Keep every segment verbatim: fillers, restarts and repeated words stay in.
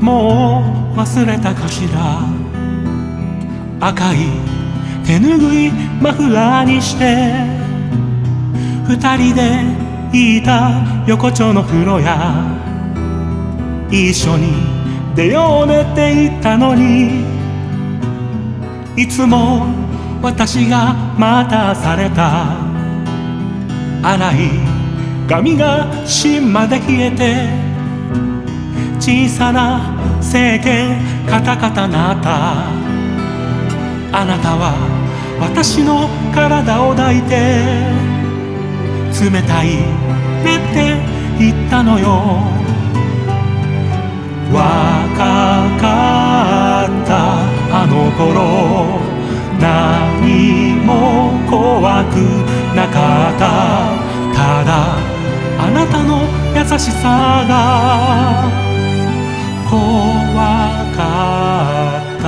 もう忘れたかしら」「赤い手拭いマフラーにして」「二人でいた横丁の風呂屋」「一緒に出ようねって言ったのに」「いつも私が待たされた」「洗い髪が芯まで冷えて」小さな政権カタカタなったあなたは私の体を抱いて冷たいねって言ったのよ若かったあの頃何も怖くなかったただあなたの優しさが怖かった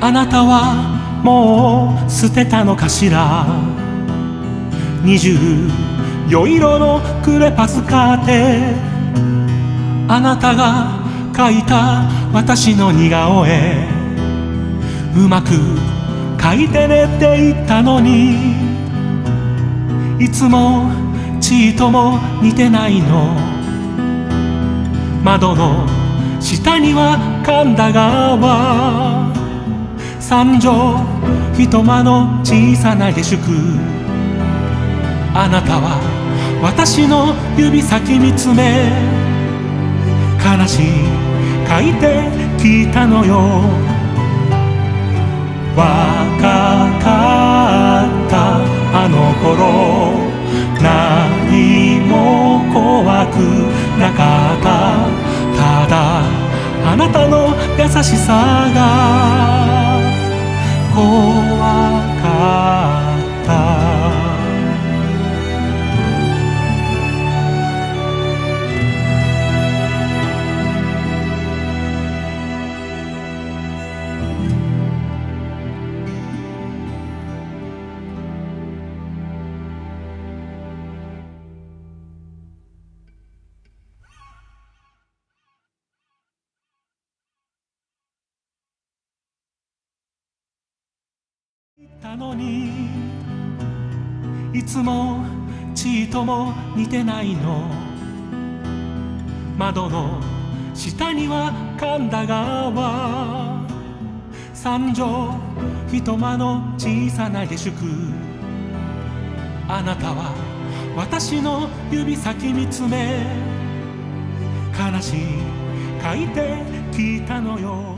あなたはもう捨てたのかしら二十四色のクレパス買ってあなたが描いた私の似顔絵うまく描いてねって言ったのにいつもちいとも似てないの窓の下には神田川三畳一間の小さな下宿あなたは私の指先見つめ悲しい書いてきたのよ若かったあの頃何も怖くなかったただあなたの優しさが怖かったいつもちいとも似てないの窓の下には神田川三畳一間の小さな下宿あなたは私の指先見つめ悲しい書いてきたのよ